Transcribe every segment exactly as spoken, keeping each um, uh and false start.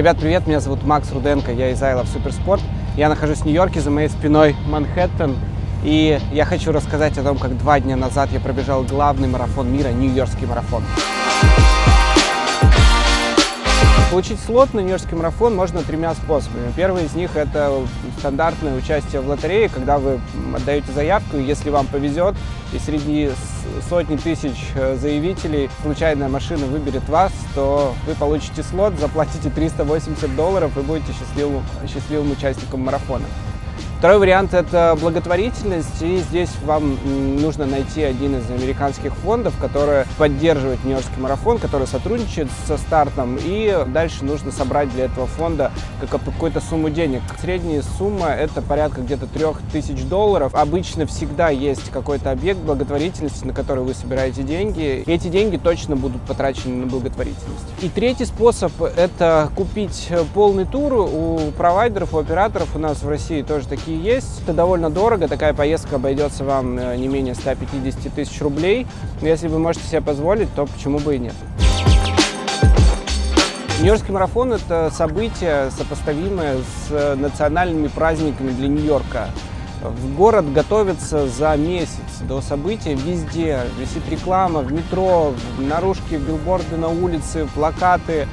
Ребят, привет, меня зовут Макс Руденко, я из Айлов Суперспорт. Я нахожусь в Нью-Йорке, за моей спиной Манхэттен. И я хочу рассказать о том, как два дня назад я пробежал главный марафон мира, Нью-Йоркский марафон. Получить слот на Нью-Йоркский марафон можно тремя способами. Первый из них – это стандартное участие в лотерее, когда вы отдаете заявку, и если вам повезет, и среди сотни тысяч заявителей случайная машина выберет вас, то вы получите слот, заплатите триста восемьдесят долларов и будете счастливым, счастливым участником марафона. Второй вариант – это благотворительность, и здесь вам нужно найти один из американских фондов, который поддерживает Нью-Йоркский марафон, который сотрудничает со стартом, и дальше нужно собрать для этого фонда какую-то сумму денег. Средняя сумма – это порядка где-то трёх тысяч долларов. Обычно всегда есть какой-то объект благотворительности, на который вы собираете деньги, и эти деньги точно будут потрачены на благотворительность. И третий способ – это купить полный тур у провайдеров, у операторов. У нас в России тоже такие есть. Это довольно дорого, такая поездка обойдется вам не менее ста пятидесяти тысяч рублей. Если вы можете себе позволить, то почему бы и нет. Нью-Йоркский марафон – это событие, сопоставимое с национальными праздниками для Нью-Йорка. В город готовится за месяц до события, везде висит реклама, в метро, наружки, билборды на улице, плакаты.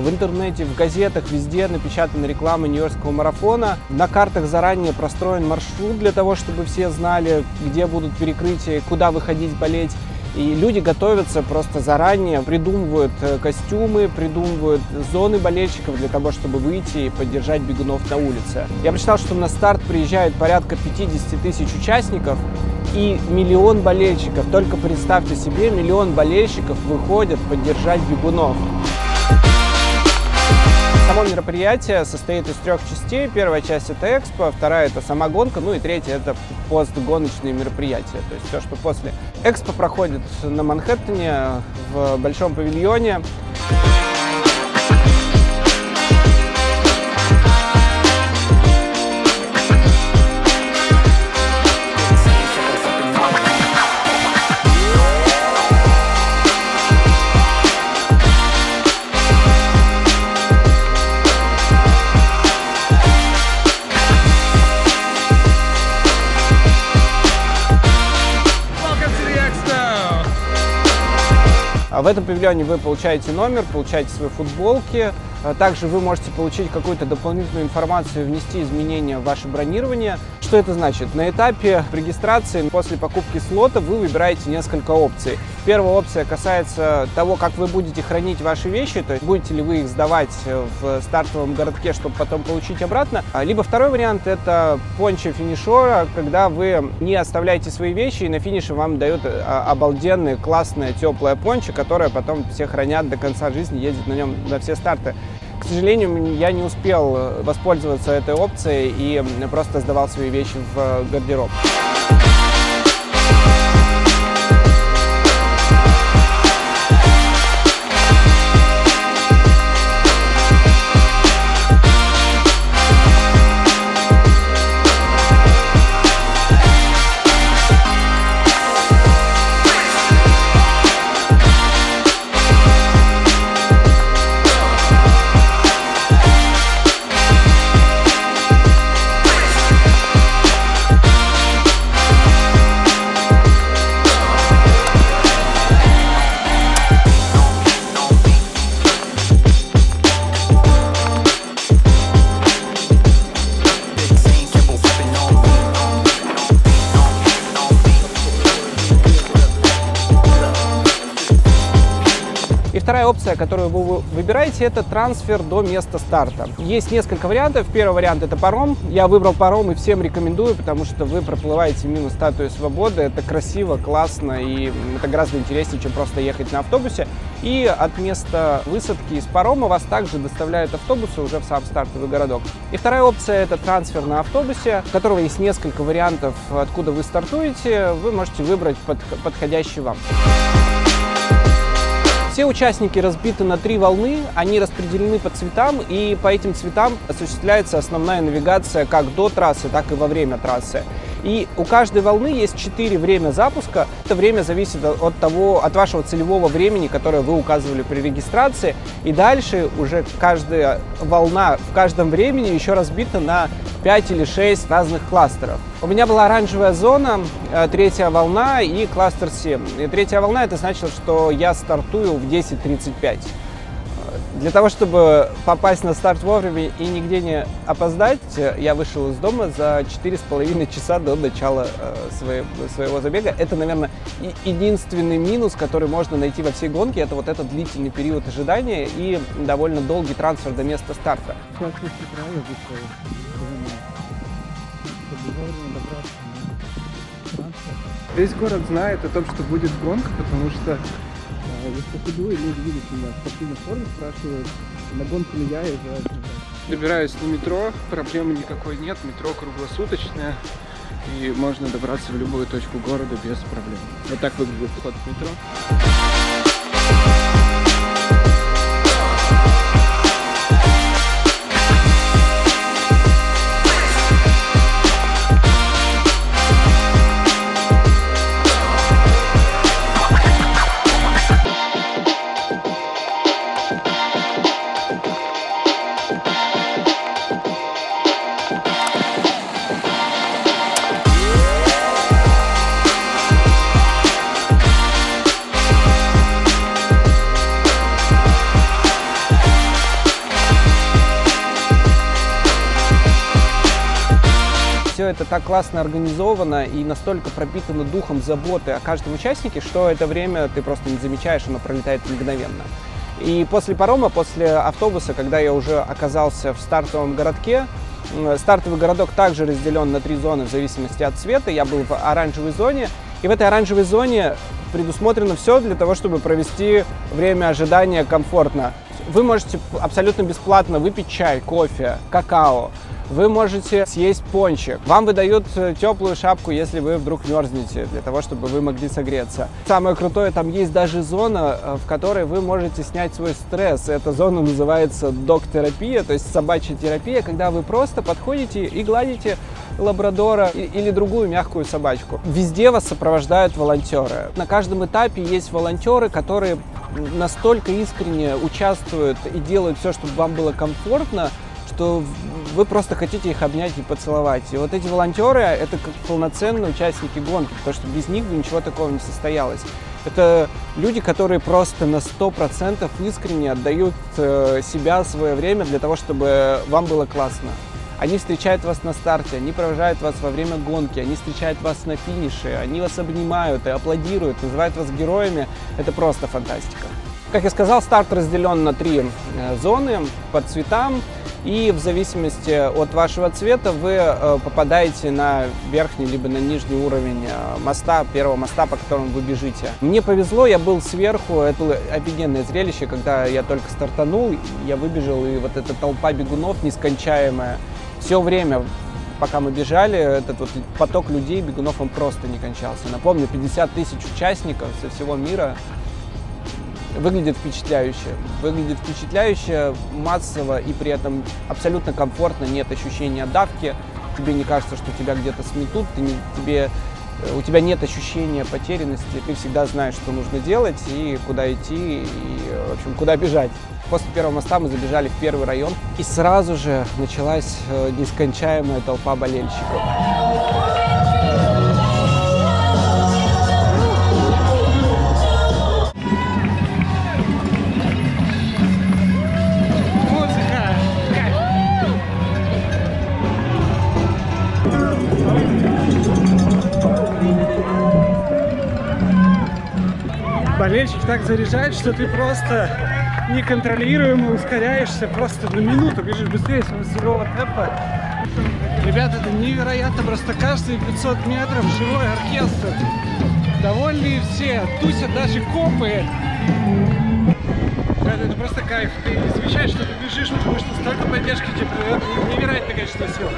В интернете, в газетах, везде напечатана реклама Нью-Йоркского марафона. На картах заранее простроен маршрут для того, чтобы все знали, где будут перекрытия, куда выходить болеть. И люди готовятся просто заранее, придумывают костюмы, придумывают зоны болельщиков для того, чтобы выйти и поддержать бегунов на улице. Я прочитал, что на старт приезжает порядка пятидесяти тысяч участников и миллион болельщиков. Только представьте себе, миллион болельщиков выходят поддержать бегунов. Само мероприятие состоит из трех частей. Первая часть – это экспо, вторая – это сама гонка, ну и третья – это постгоночные мероприятия, то есть все, что после. Экспо проходит на Манхэттене в большом павильоне. В этом павильоне вы получаете номер, получаете свои футболки. Также вы можете получить какую-то дополнительную информацию, внести изменения в ваше бронирование. Что это значит? На этапе регистрации после покупки слота вы выбираете несколько опций. Первая опция касается того, как вы будете хранить ваши вещи, то есть будете ли вы их сдавать в стартовом городке, чтобы потом получить обратно. Либо второй вариант – это пончо финишера, когда вы не оставляете свои вещи, и на финише вам дают обалденное, классное, теплое пончо, которое потом все хранят до конца жизни, ездят на нем на все старты. К сожалению, я не успел воспользоваться этой опцией и просто сдавал свои вещи в гардероб. Вторая опция, которую вы выбираете, это трансфер до места старта. Есть несколько вариантов. Первый вариант – это паром. Я выбрал паром и всем рекомендую, потому что вы проплываете мимо Статуи Свободы. Это красиво, классно и это гораздо интереснее, чем просто ехать на автобусе. И от места высадки из парома вас также доставляют автобусы уже в сам стартовый городок. И вторая опция – это трансфер на автобусе, у которого есть несколько вариантов, откуда вы стартуете. Вы можете выбрать подходящий вам. Все участники разбиты на три волны, они распределены по цветам, и по этим цветам осуществляется основная навигация как до трассы, так и во время трассы. И И у каждой волны есть четыре время запуска. Это время зависит от того, от вашего целевого времени, которое вы указывали при регистрации. И дальше уже каждая волна в каждом времени еще разбита на пять или шесть разных кластеров. У меня была оранжевая зона, третья волна и кластер семь. И третья волна — это значило, что я стартую в десять тридцать пять. Для того, чтобы попасть на старт вовремя и нигде не опоздать, я вышел из дома за четыре с половиной часа до начала своего забега. Это, наверное, единственный минус, который можно найти во всей гонке, это вот этот длительный период ожидания и довольно долгий трансфер до места старта. Весь город знает о том, что будет гонка, потому что я похудую, люди видят меня в спортивной форме, спрашивают, на гонку ли я, и за... Добираюсь на метро, проблемы никакой нет, метро круглосуточное, и можно добраться в любую точку города без проблем. Вот так выглядит вход в метро. Это так классно организовано и настолько пропитано духом заботы о каждом участнике, что это время ты просто не замечаешь, оно пролетает мгновенно. И после парома, после автобуса, когда я уже оказался в стартовом городке, стартовый городок также разделен на три зоны в зависимости от цвета. Я был в оранжевой зоне, и в этой оранжевой зоне предусмотрено все для того, чтобы провести время ожидания комфортно. Вы можете абсолютно бесплатно выпить чай, кофе, какао. Вы можете съесть пончик. Вам выдают теплую шапку, если вы вдруг мерзнете, для того, чтобы вы могли согреться. Самое крутое, там есть даже зона, в которой вы можете снять свой стресс. Эта зона называется дог-терапия, то есть собачья терапия, когда вы просто подходите и гладите лабрадора или другую мягкую собачку. Везде вас сопровождают волонтеры. На каждом этапе есть волонтеры, которые настолько искренне участвуют и делают все, чтобы вам было комфортно, что вы просто хотите их обнять и поцеловать. И вот эти волонтеры — это как полноценные участники гонки, потому что без них бы ничего такого не состоялось. Это люди, которые просто на сто процентов искренне отдают себя, свое время для того, чтобы вам было классно. Они встречают вас на старте, они провожают вас во время гонки, они встречают вас на финише, они вас обнимают и аплодируют, называют вас героями. Это просто фантастика. Как я сказал, старт разделен на три зоны по цветам. И в зависимости от вашего цвета вы попадаете на верхний либо на нижний уровень моста, первого моста, по которому вы бежите. Мне повезло, я был сверху, это было офигенное зрелище, когда я только стартанул, я выбежал, и вот эта толпа бегунов нескончаемая. Все время, пока мы бежали, этот вот поток людей, бегунов, он просто не кончался. Напомню, пятьдесят тысяч участников со всего мира. Выглядит впечатляюще, выглядит впечатляюще, массово и при этом абсолютно комфортно, нет ощущения давки, тебе не кажется, что тебя где-то сметут, ты не, тебе, у тебя нет ощущения потерянности, ты всегда знаешь, что нужно делать и куда идти, и, в общем, куда бежать. После первого моста мы забежали в первый район, и сразу же началась нескончаемая толпа болельщиков. Болельщик так заряжает, что ты просто неконтролируемо ускоряешься, просто на минуту бежишь быстрее своего сырого темпа. Ребята, это невероятно, просто каждые пятьсот метров живой оркестр. Довольные все, тусят даже копы. Ребята, это просто кайф, ты замечаешь, что ты бежишь, потому что столько поддержки тебе придает, невероятное количество сил.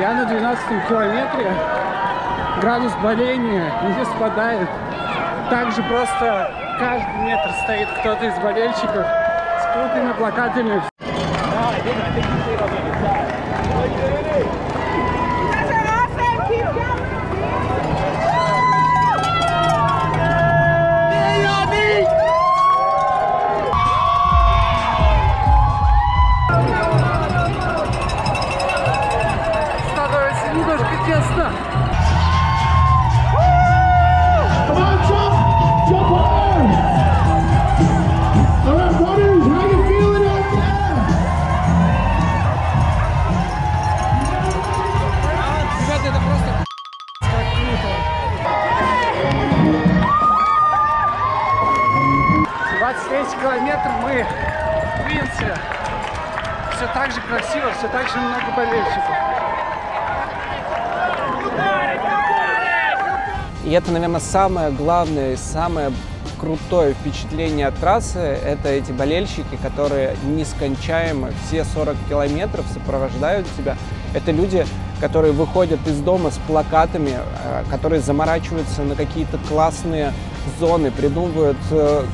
Я на двенадцатом километре. Градус боления не спадает. Также просто каждый метр стоит кто-то из болельщиков с крутыми плакатами. двадцать третий километр мы, в принципе, все так же красиво, все так же много болельщиков. И это, наверное, самое главное и самое крутое впечатление от трассы – это эти болельщики, которые нескончаемо все сорок километров сопровождают тебя. Это люди, которые выходят из дома с плакатами, которые заморачиваются на какие-то классные зоны, придумывают,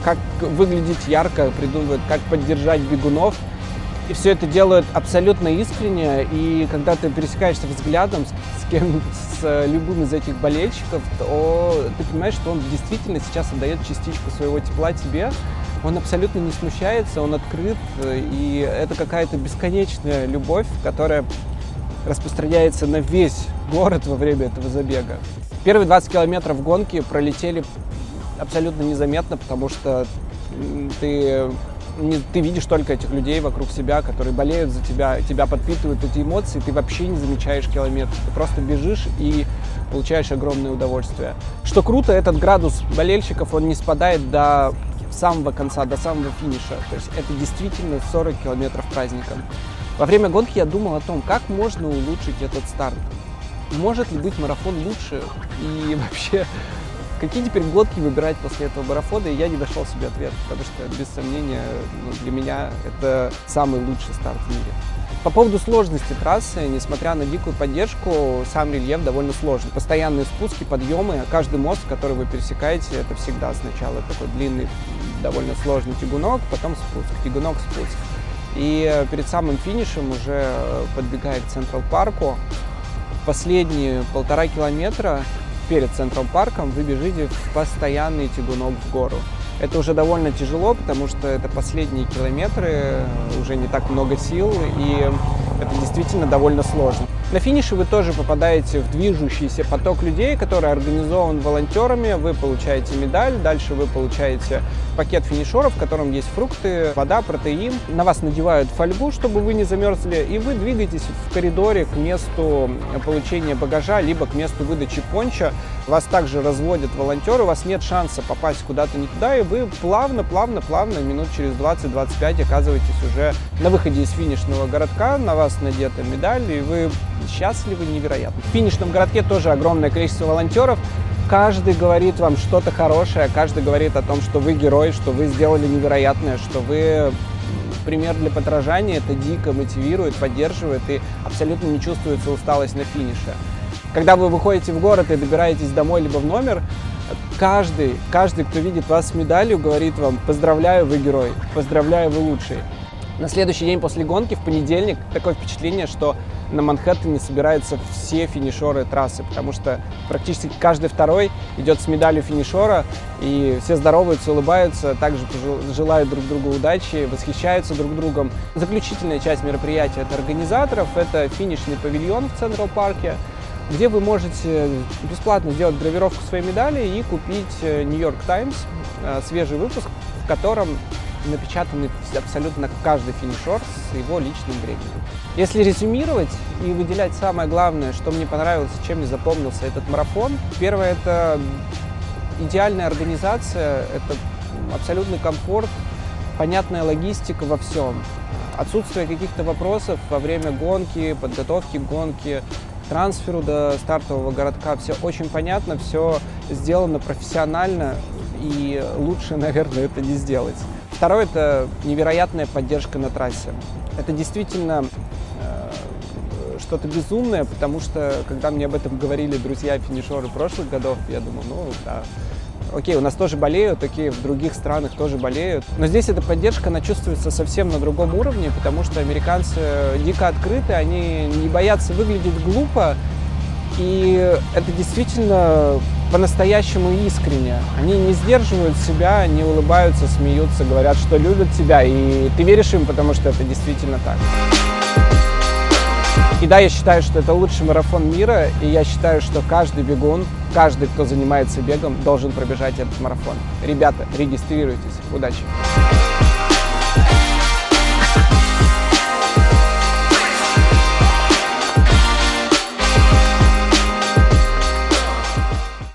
как выглядеть ярко, придумывают, как поддержать бегунов. И все это делают абсолютно искренне. И когда ты пересекаешься взглядом с, с кем-нибудь, с любым из этих болельщиков, то ты понимаешь, что он действительно сейчас отдает частичку своего тепла тебе. Он абсолютно не смущается, он открыт. И это какая-то бесконечная любовь, которая распространяется на весь город во время этого забега. Первые двадцать километров гонки пролетели абсолютно незаметно, потому что ты... ты видишь только этих людей вокруг себя, которые болеют за тебя, тебя подпитывают эти эмоции, ты вообще не замечаешь километр, ты просто бежишь и получаешь огромное удовольствие. Что круто, этот градус болельщиков, он не спадает до самого конца, до самого финиша, то есть это действительно сорок километров праздника. Во время гонки я думал о том, как можно улучшить этот старт, может ли быть марафон лучше и вообще... Какие теперь гонки выбирать после этого марафона, и я не нашел себе ответ, потому что, без сомнения, ну, для меня это самый лучший старт в мире. По поводу сложности трассы, несмотря на дикую поддержку, сам рельеф довольно сложный. Постоянные спуски, подъемы, каждый мост, который вы пересекаете, это всегда сначала такой длинный, довольно сложный тягунок, потом спуск, тягунок, спуск. И перед самым финишем, уже подбегая к Центральному парку, последние полтора километра перед Центральным парком вы бежите в постоянный тягунок в гору. Это уже довольно тяжело, потому что это последние километры, уже не так много сил, и это действительно довольно сложно. На финише вы тоже попадаете в движущийся поток людей, который организован волонтерами. Вы получаете медаль, дальше вы получаете пакет финишеров, в котором есть фрукты, вода, протеин. На вас надевают фольгу, чтобы вы не замерзли, и вы двигаетесь в коридоре к месту получения багажа, либо к месту выдачи понча. Вас также разводят волонтеры, у вас нет шанса попасть куда-то не туда, и вы плавно-плавно-плавно минут через двадцать-двадцать пять оказываетесь уже на выходе из финишного городка, на вас надета медаль, и вы счастливы невероятно. В финишном городке тоже огромное количество волонтеров. Каждый говорит вам что-то хорошее, каждый говорит о том, что вы герой, что вы сделали невероятное, что вы пример для подражания. Это дико мотивирует, поддерживает, и абсолютно не чувствуется усталость на финише. Когда вы выходите в город и добираетесь домой либо в номер, каждый, каждый, кто видит вас с медалью, говорит вам: поздравляю, вы герой, поздравляю, вы лучший. На следующий день после гонки, в понедельник, такое впечатление, что на Манхэттене собираются все финишеры трассы, потому что практически каждый второй идет с медалью финишера, и все здороваются, улыбаются, также желают друг другу удачи, восхищаются друг другом. Заключительная часть мероприятия от организаторов – это финишный павильон в Центральном парке, где вы можете бесплатно сделать гравировку своей медали и купить «Нью-Йорк Таймс», свежий выпуск, в котором напечатаны абсолютно каждый финишер с его личным временем. Если резюмировать и выделять самое главное, что мне понравилось, чем мне запомнился этот марафон. Первое – это идеальная организация, это абсолютный комфорт, понятная логистика во всем. Отсутствие каких-то вопросов во время гонки, подготовки к гонке, трансферу до стартового городка. Все очень понятно, все сделано профессионально, и лучше, наверное, это не сделать. Второе – это невероятная поддержка на трассе. Это действительно э, что-то безумное, потому что, когда мне об этом говорили друзья-финишеры прошлых годов, я думал, ну да, окей, у нас тоже болеют, окей, в других странах тоже болеют. Но здесь эта поддержка, она чувствуется совсем на другом уровне, потому что американцы дико открыты, они не боятся выглядеть глупо, и это действительно... по-настоящему искренне. Они не сдерживают себя, они улыбаются, смеются, говорят, что любят тебя, и ты веришь им, потому что это действительно так. И да, я считаю, что это лучший марафон мира, и я считаю, что каждый бегун, каждый, кто занимается бегом, должен пробежать этот марафон. Ребята, регистрируйтесь. Удачи!